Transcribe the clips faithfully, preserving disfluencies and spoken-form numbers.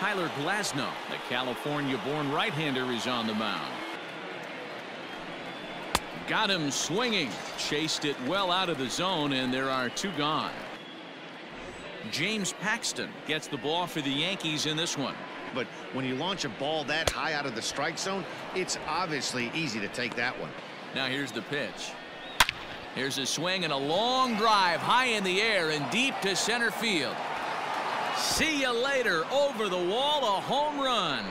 Tyler Glasnow, the California-born right-hander, is on the mound. Got him swinging. Chased it well out of the zone, and there are two gone. James Paxton gets the ball for the Yankees in this one. But when you launch a ball that high out of the strike zone, it's obviously easy to take that one. Now here's the pitch. Here's a swing and a long drive high in the air and deep to center field. See you later. Over the wall, a home run.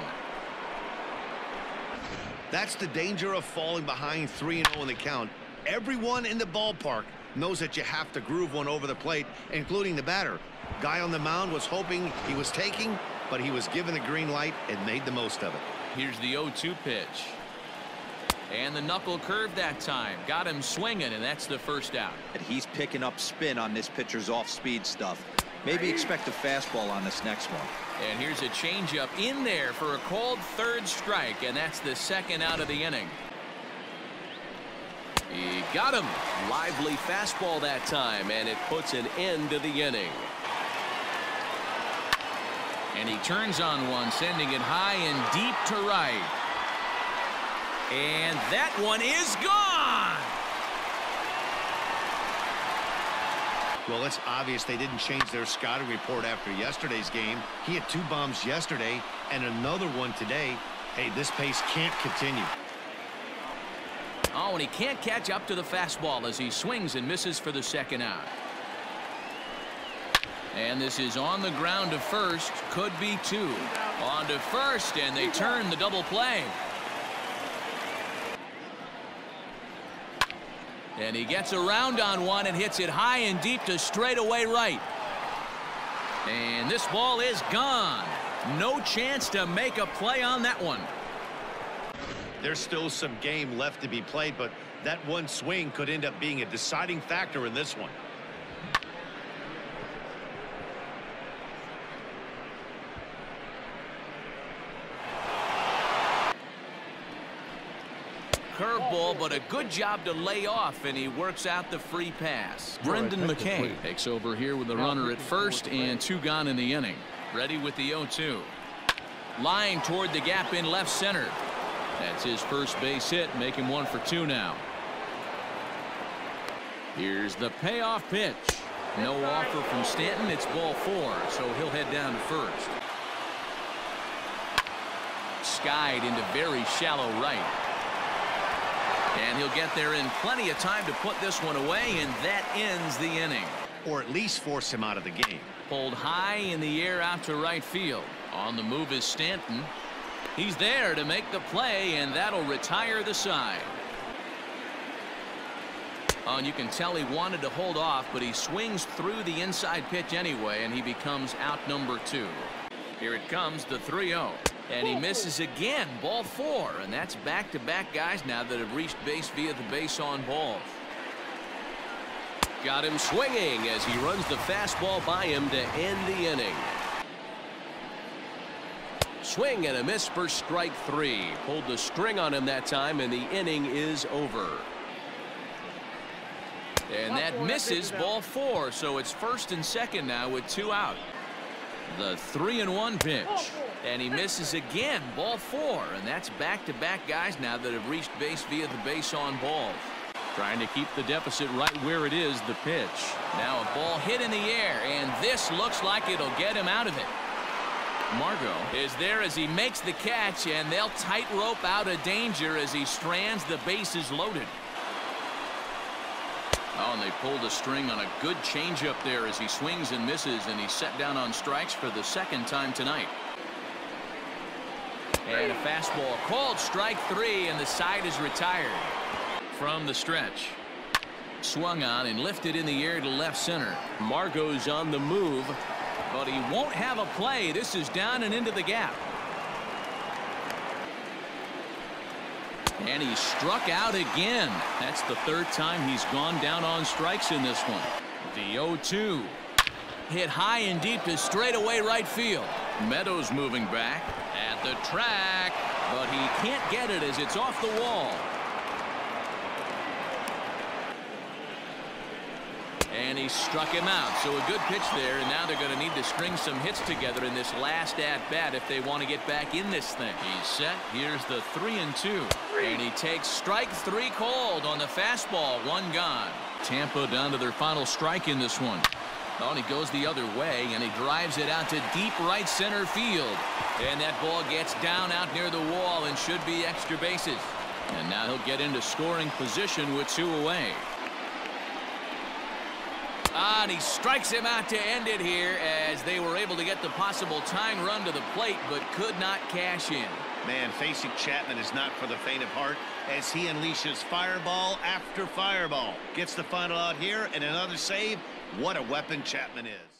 That's the danger of falling behind three and oh in the count. Everyone in the ballpark knows that you have to groove one over the plate, including the batter. Guy on the mound was hoping he was taking, but he was given the green light and made the most of it. Here's the oh two pitch. And the knuckle curve that time. Got him swinging, and that's the first out. And he's picking up spin on this pitcher's off-speed stuff. Maybe expect a fastball on this next one. And here's a changeup in there for a called third strike, and that's the second out of the inning. He got him. Lively fastball that time, and it puts an end to the inning. And he turns on one, sending it high and deep to right. And that one is gone. Well, it's obvious they didn't change their scouting report after yesterday's game. He had two bombs yesterday and another one today. Hey, this pace can't continue. Oh, and he can't catch up to the fastball as he swings and misses for the second out. And this is on the ground to first. Could be two. On to first, and they turn the double play. And he gets around on one and hits it high and deep to straightaway right. And this ball is gone. No chance to make a play on that one. There's still some game left to be played, but that one swing could end up being a deciding factor in this one. Curveball, but a good job to lay off, and he works out the free pass. Brendan McCain takes over here with the runner at first and two gone in the inning. Ready with the oh two. Line toward the gap in left center. That's his first base hit, making one for two now. Here's the payoff pitch. No offer from Stanton. It's ball four, so he'll head down to first. Skied into very shallow right. And he'll get there in plenty of time to put this one away, and that ends the inning. Or at least force him out of the game. Pulled high in the air out to right field. On the move is Stanton. He's there to make the play, and that'll retire the side. Oh, and you can tell he wanted to hold off, but he swings through the inside pitch anyway, and he becomes out number two. Here it comes, the three oh. And he misses again, ball four. And that's back-to-back guys now that have reached base via the base on balls. Got him swinging as he runs the fastball by him to end the inning. Swing and a miss for strike three. Pulled the string on him that time, and the inning is over. And that misses, ball four. So it's first and second now with two out. The three and one pitch. And he misses again, ball four. And that's back-to-back guys now that have reached base via the base on balls. Trying to keep the deficit right where it is, the pitch. Now a ball hit in the air, and this looks like it'll get him out of it. Margo is there as he makes the catch, and they'll tightrope out of danger as he strands the bases loaded. Oh, and they pulled a string on a good changeup there as he swings and misses, and he's set down on strikes for the second time tonight. And a fastball called strike three, and the side is retired. From the stretch, swung on and lifted in the air to left center. Margo's on the move, but he won't have a play. This is down and into the gap. And he struck out again. That's the third time he's gone down on strikes in this one. The oh two. Hit high and deep to straightaway right field. Meadows moving back at the track, but he can't get it as it's off the wall. and he struck him out. So a good pitch there, and now they're going to need to string some hits together in this last at-bat if they want to get back in this thing. He's set. Here's the three and two. And he takes strike three called on the fastball. One gone. Tampa down to their final strike in this one. Oh, and he goes the other way, and he drives it out to deep right center field. And that ball gets down out near the wall and should be extra bases. And now he'll get into scoring position with two away. Ah, and he strikes him out to end it here as they were able to get the possible tying run to the plate but could not cash in. Man, facing Chapman is not for the faint of heart as he unleashes fireball after fireball. Gets the final out here and another save. What a weapon Chapman is.